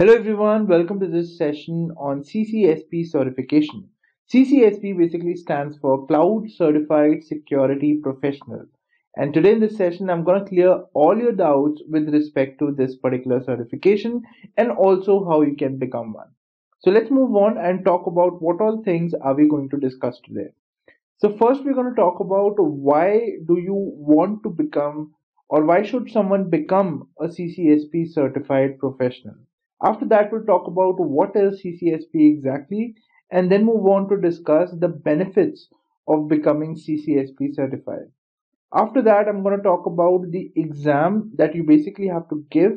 Hello everyone, welcome to this session on CCSP certification. CCSP basically stands for Cloud Certified Security Professional. And today in this session, I'm going to clear all your doubts with respect to this particular certification and also how you can become one. So let's move on and talk about what all things are we going to discuss today. So first we're going to talk about why do you want to become or why should someone become a CCSP certified professional. After that, we'll talk about what is CCSP exactly and then move on to discuss the benefits of becoming CCSP certified. After that, I'm going to talk about the exam that you basically have to give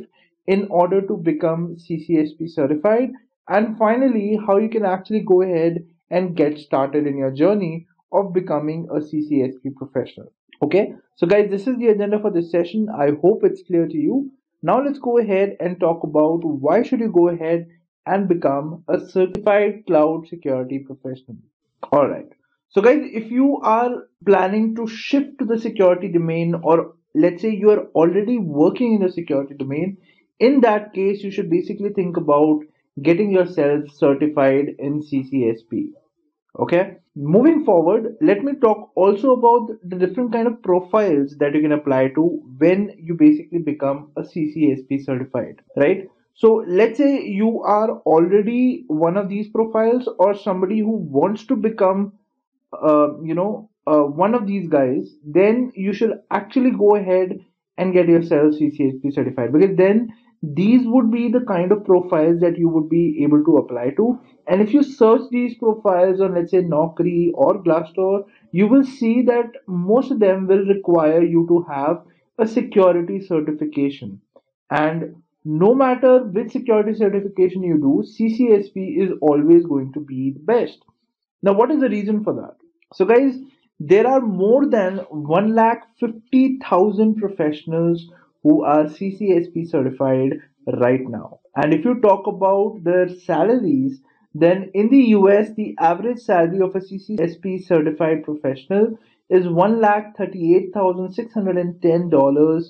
in order to become CCSP certified. And finally, how you can actually go ahead and get started in your journey of becoming a CCSP professional. Okay, so guys, this is the agenda for this session. I hope it's clear to you. Now let's go ahead and talk about why should you go ahead and become a certified cloud security professional. All right. So guys, if you are planning to shift to the security domain, or let's say you are already working in the security domain, in that case, you should basically think about getting yourself certified in CCSP. Okay. Moving forward, let me talk also about the different kind of profiles that you can apply to when you basically become a CCSP certified, right? So let's say you are already one of these profiles or somebody who wants to become, one of these guys, then you should actually go ahead and get yourself CCSP certified, because then these would be the kind of profiles that you would be able to apply to. And if you search these profiles on, let's say, Naukri or Glassdoor, you will see that most of them will require you to have a security certification. And no matter which security certification you do, CCSP is always going to be the best. Now, what is the reason for that? So guys, there are more than 150,000 professionals who are CCSP certified right now. And if you talk about their salaries, then in the US, the average salary of a CCSP certified professional is $138,610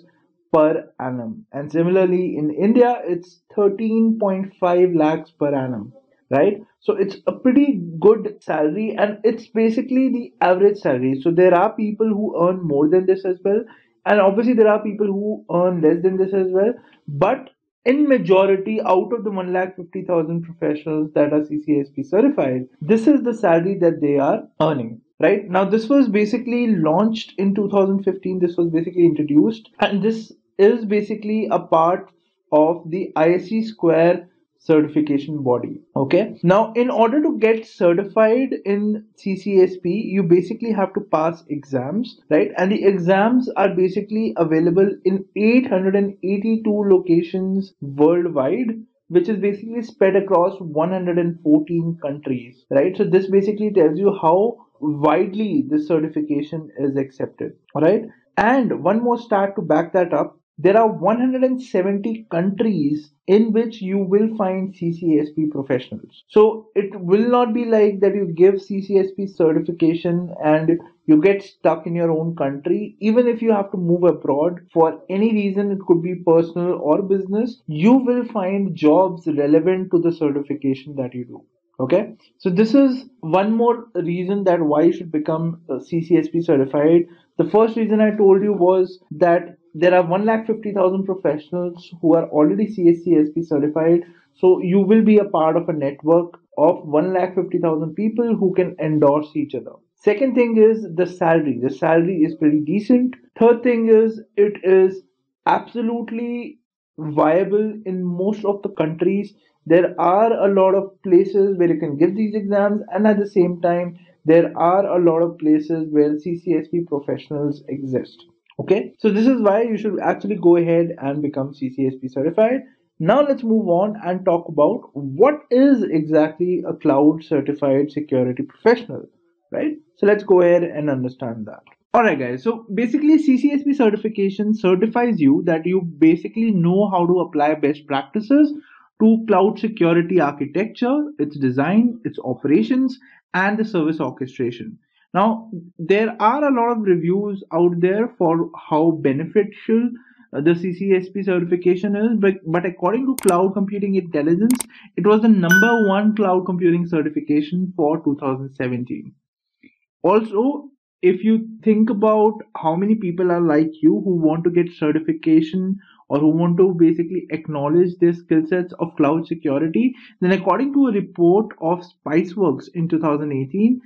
per annum. And similarly in India, it's 13.5 lakhs per annum, right? So it's a pretty good salary and it's basically the average salary. So there are people who earn more than this as well. And obviously there are people who earn less than this as well, but in majority out of the 150,000 professionals that are CCSP certified, this is the salary that they are earning right now. This was basically launched in 2015. This was basically introduced, and this is basically a part of the ISC² certification body. Okay. Now, in order to get certified in CCSP, you basically have to pass exams, right? And the exams are basically available in 882 locations worldwide, which is basically spread across 114 countries, right? So this basically tells you how widely this certification is accepted, all right? And one more stat to back that up. There are 170 countries in which you will find CCSP professionals. So it will not be like that you give CCSP certification and you get stuck in your own country. Even if you have to move abroad for any reason, it could be personal or business, you will find jobs relevant to the certification that you do. Okay, so this is one more reason that why you should become CCSP certified. The first reason I told you was that there are 150,000 professionals who are already CCSP certified. So you will be a part of a network of 150,000 people who can endorse each other. Second thing is the salary. The salary is pretty decent. Third thing is it is absolutely viable in most of the countries. There are a lot of places where you can give these exams, and at the same time, there are a lot of places where CCSP professionals exist. Okay, so this is why you should actually go ahead and become CCSP certified. Now let's move on and talk about what is exactly a cloud certified security professional, right? So let's go ahead and understand that. All right guys, so basically CCSP certification certifies you that you basically know how to apply best practices to cloud security architecture, its design, its operations, and the service orchestration. Now, there are a lot of reviews out there for how beneficial the CCSP certification is, but according to Cloud Computing Intelligence, it was the #1 cloud computing certification for 2017. Also, if you think about how many people are like you who want to get certification or who want to basically acknowledge their skill sets of cloud security, then according to a report of Spiceworks in 2018,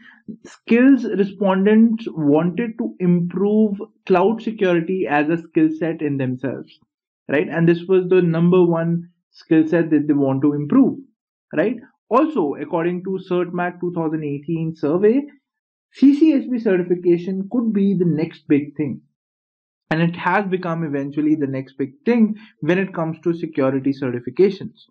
skills respondents wanted to improve cloud security as a skill set in themselves, right? And this was the #1 skill set that they want to improve, right? Also, according to CertMag 2018 survey, CCSP certification could be the next big thing, and it has become eventually the next big thing when it comes to security certifications.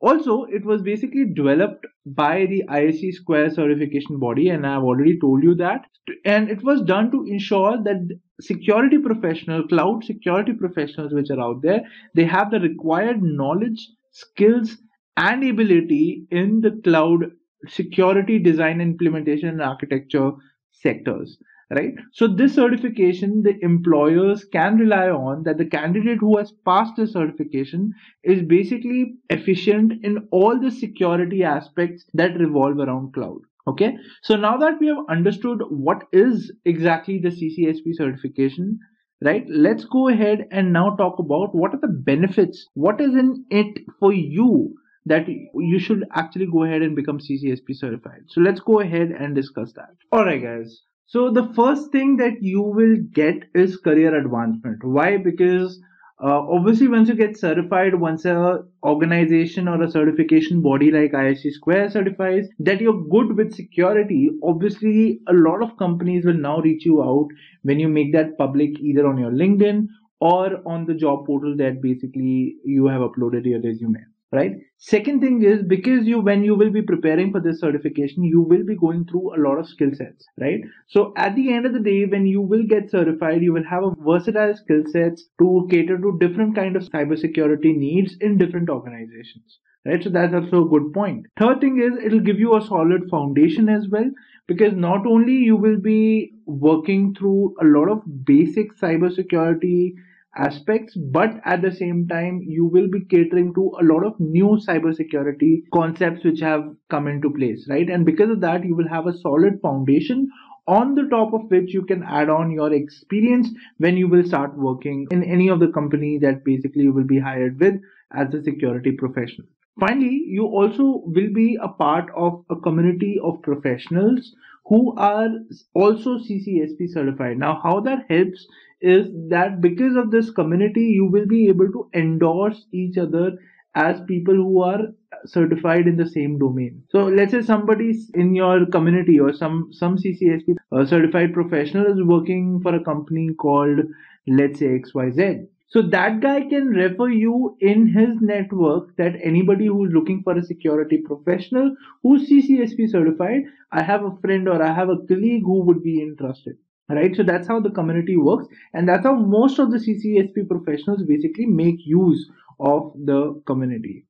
Also, it was basically developed by the ISC² certification body, and I've already told you that, and it was done to ensure that security professionals, cloud security professionals which are out there, they have the required knowledge, skills and ability in the cloud security design, implementation and architecture sectors, right? So this certification, the employers can rely on that the candidate who has passed the certification is basically efficient in all the security aspects that revolve around cloud. Okay, so now that we have understood what is exactly the CCSP certification, right, let's go ahead and now talk about what are the benefits, what is in it for you that you should actually go ahead and become CCSP certified. So let's go ahead and discuss that. Alright guys, so the first thing that you will get is career advancement. Why? Because obviously once you get certified, once an organization or a certification body like ISC² certifies that you're good with security, obviously a lot of companies will now reach you out when you make that public either on your LinkedIn or on the job portal that basically you have uploaded your resume. Right. Second thing is, because when you will be preparing for this certification, you will be going through a lot of skill sets, right? So at the end of the day, when you will get certified, you will have a versatile skill sets to cater to different kind of cybersecurity needs in different organizations, right? So that's also a good point. Third thing is, it'll give you a solid foundation as well, because not only you will be working through a lot of basic cybersecurity aspects, but at the same time you will be catering to a lot of new cybersecurity concepts which have come into place, right? And because of that, you will have a solid foundation on the top of which you can add on your experience when you will start working in any of the company that basically you will be hired with as a security professional. Finally, you also will be a part of a community of professionals who are also CCSP certified. Now, how that helps is that because of this community, you will be able to endorse each other as people who are certified in the same domain. So let's say somebody's in your community, or some CCSP certified professional is working for a company called, let's say, XYZ. So that guy can refer you in his network that anybody who's looking for a security professional who's CCSP certified, I have a friend or I have a colleague who would be interested, right? So that's how the community works, and that's how most of the CCSP professionals basically make use of the community.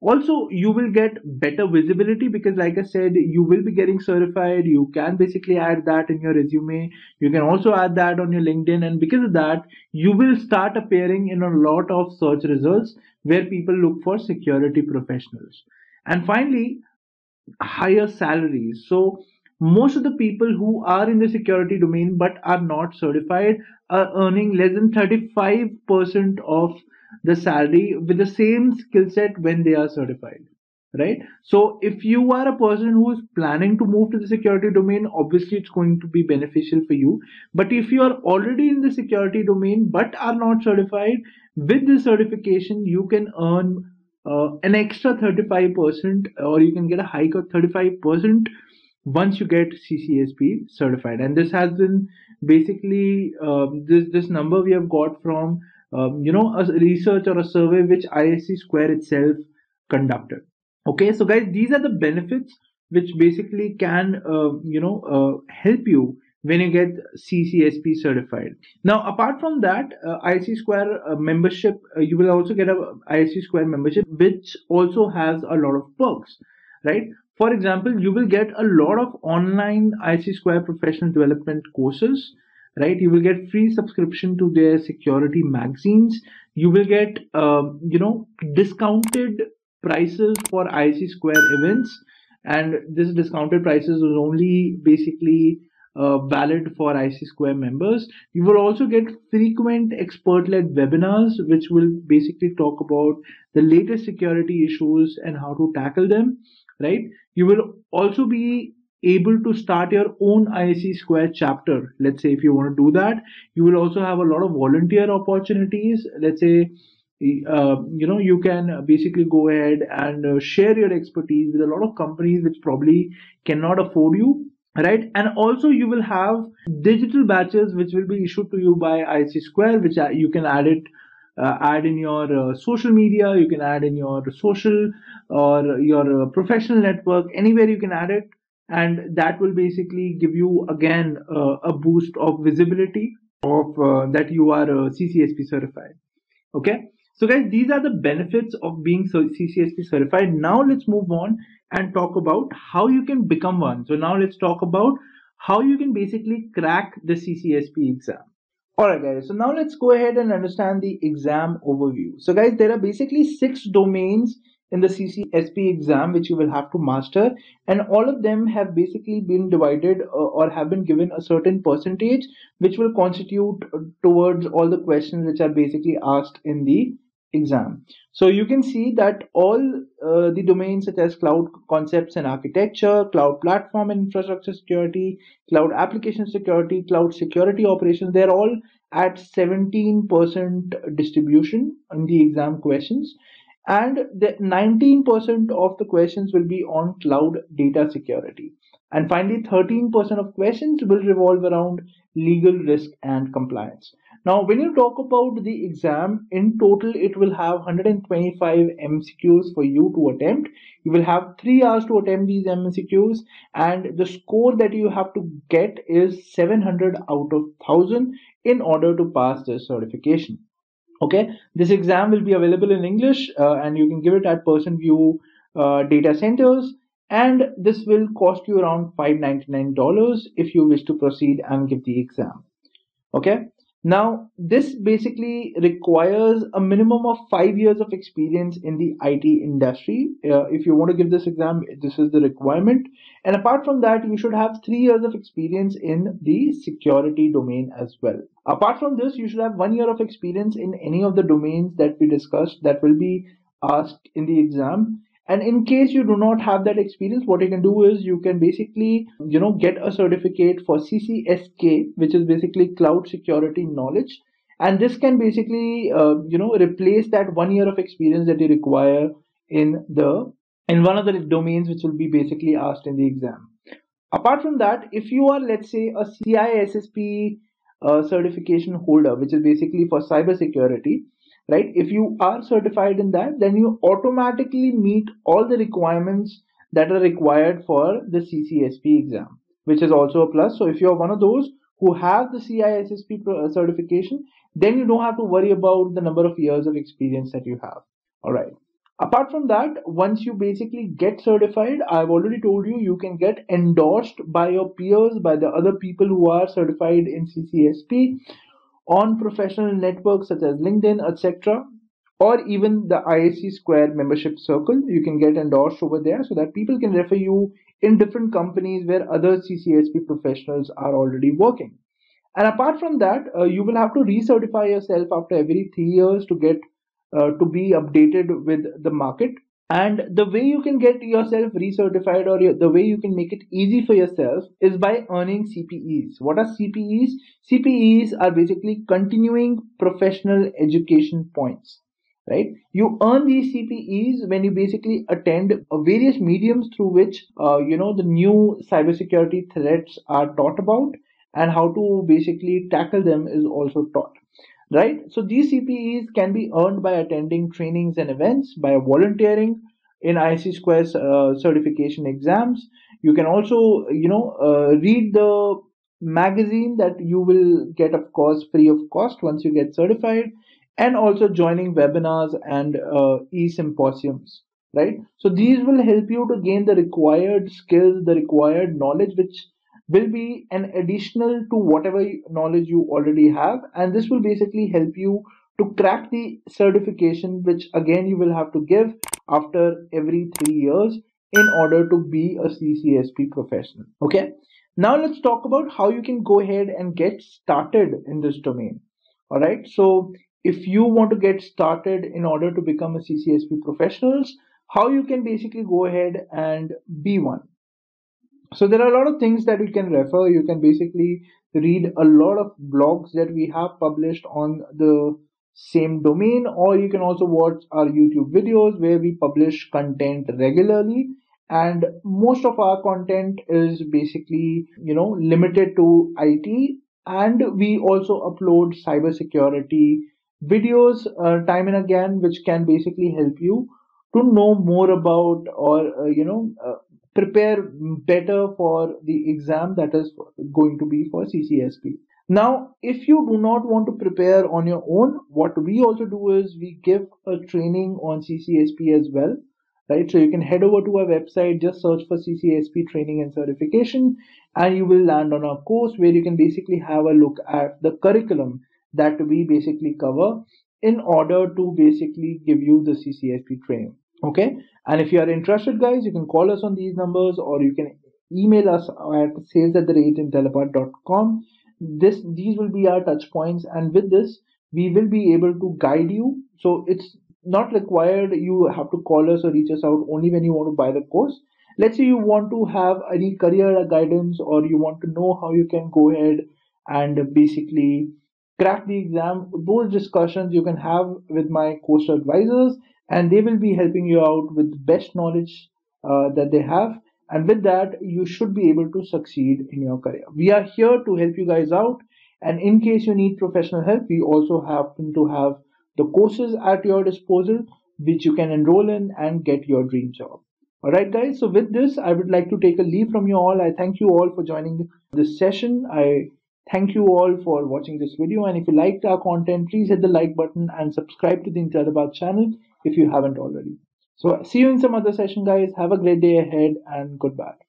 Also, you will get better visibility because, like I said, you will be getting certified. You can basically add that in your resume. You can also add that on your LinkedIn. And because of that, you will start appearing in a lot of search results where people look for security professionals. And finally, higher salaries. So most of the people who are in the security domain but are not certified are earning less than 35% of the salary with the same skill set when they are certified, right? So if you are a person who is planning to move to the security domain, obviously it's going to be beneficial for you. But if you are already in the security domain but are not certified, with this certification you can earn an extra 35%, or you can get a hike of 35% once you get CCSP certified. And this has been basically this number we have got from a research or a survey which ISC² itself conducted. Okay, so guys, these are the benefits which basically can help you when you get CCSP certified. Now, apart from that, ISC² membership, you will also get a ISC² membership which also has a lot of perks, right? For example, you will get a lot of online ISC² professional development courses, right? You will get free subscription to their security magazines. You will get, discounted prices for ISC² events. And this discounted prices is only basically valid for ISC² members. You will also get frequent expert-led webinars, which will basically talk about the latest security issues and how to tackle them, right? You will also be able to start your own ISC² chapter. Let's say if you want to do that, you will also have a lot of volunteer opportunities. Let's say, you can basically go ahead and share your expertise with a lot of companies which probably cannot afford you, right? And also you will have digital batches which will be issued to you by ISC², which you can add in your social media, you can add in your social or your professional network, anywhere you can add it. And that will basically give you again a boost of visibility of that you are CCSP certified. Okay. So guys, these are the benefits of being CCSP certified. Now let's move on and talk about how you can become one. So now let's talk about how you can basically crack the CCSP exam. Alright guys, so now let's go ahead and understand the exam overview. So guys, there are basically 6 domains in the CCSP exam which you will have to master, and all of them have basically been divided or have been given a certain percentage which will constitute towards all the questions which are basically asked in the exam. So you can see that all the domains such as cloud concepts and architecture, cloud platform and infrastructure security, cloud application security, cloud security operations, they're all at 17% distribution in the exam questions, and the 19% of the questions will be on cloud data security, and finally 13% of questions will revolve around legal risk and compliance. Now, when you talk about the exam, in total, it will have 125 MCQs for you to attempt. You will have 3 hours to attempt these MCQs, and the score that you have to get is 700 out of 1000 in order to pass this certification. Okay, this exam will be available in English and you can give it at PersonView data centers, and this will cost you around $599 if you wish to proceed and give the exam. Okay. Now, this basically requires a minimum of 5 years of experience in the IT industry. If you want to give this exam, this is the requirement. And apart from that, you should have 3 years of experience in the security domain as well. Apart from this, you should have 1 year of experience in any of the domains that we discussed that will be asked in the exam. And in case you do not have that experience, what you can do is you can basically, get a certificate for CCSK, which is basically cloud security knowledge. And this can basically, replace that 1 year of experience that you require in one of the domains, which will be basically asked in the exam. Apart from that, if you are, let's say, a CISSP certification holder, which is basically for cybersecurity, right? If you are certified in that, then you automatically meet all the requirements that are required for the CCSP exam, which is also a plus. So if you are one of those who have the CISSP certification, then you don't have to worry about the number of years of experience that you have. All right. Apart from that, once you basically get certified, I've already told you, you can get endorsed by your peers, by the other people who are certified in CCSP, on professional networks such as LinkedIn, etc., or even the ISC² membership circle. You can get endorsed over there so that people can refer you in different companies where other CCSP professionals are already working. And apart from that, you will have to recertify yourself after every 3 years to get to be updated with the market. And the way you can get yourself recertified, or the way you can make it easy for yourself, is by earning CPEs. What are CPEs? CPEs are basically continuing professional education points, right? You earn these CPEs when you basically attend various mediums through which, the new cybersecurity threats are taught about, and how to basically tackle them is also taught. Right. So these CPEs can be earned by attending trainings and events, by volunteering in ISC²'s certification exams. You can also, read the magazine that you will get, of course, free of cost once you get certified, and also joining webinars and e-symposiums. Right. So these will help you to gain the required skills, the required knowledge, which will be an additional to whatever knowledge you already have, and this will basically help you to crack the certification, which again you will have to give after every 3 years in order to be a CCSP professional. Okay, now let's talk about how you can go ahead and get started in this domain. All right, so if you want to get started in order to become a CCSP professional, how you can basically go ahead and be one. So there are a lot of things that you can refer. You can basically read a lot of blogs that we have published on the same domain, or you can also watch our YouTube videos where we publish content regularly, and most of our content is basically, you know, limited to IT, and we also upload cybersecurity videos time and again, which can basically help you to know more about, or prepare better for the exam that is going to be for CCSP. Now, if you do not want to prepare on your own, what we also do is we give a training on CCSP as well, right? So you can head over to our website, just search for CCSP training and certification, and you will land on our course where you can basically have a look at the curriculum that we basically cover in order to basically give you the CCSP training. Okay. And if you are interested, guys, you can call us on these numbers, or you can email us at sales@intellipaat.com. These will be our touch points, and with this we will be able to guide you. So it's not required you have to call us or reach us out only when you want to buy the course. Let's say you want to have any career guidance, or you want to know how you can go ahead and basically crack the exam. Those discussions you can have with my course advisors, and they will be helping you out with the best knowledge that they have. And with that, you should be able to succeed in your career. We are here to help you guys out. And in case you need professional help, we also happen to have the courses at your disposal, which you can enroll in and get your dream job. All right, guys. So with this, I would like to take a leave from you all. I thank you all for joining this session. I thank you all for watching this video. And if you liked our content, please hit the like button and subscribe to the Intellipaat channel if you haven't already. So see you in some other session, guys. Have a great day ahead and goodbye.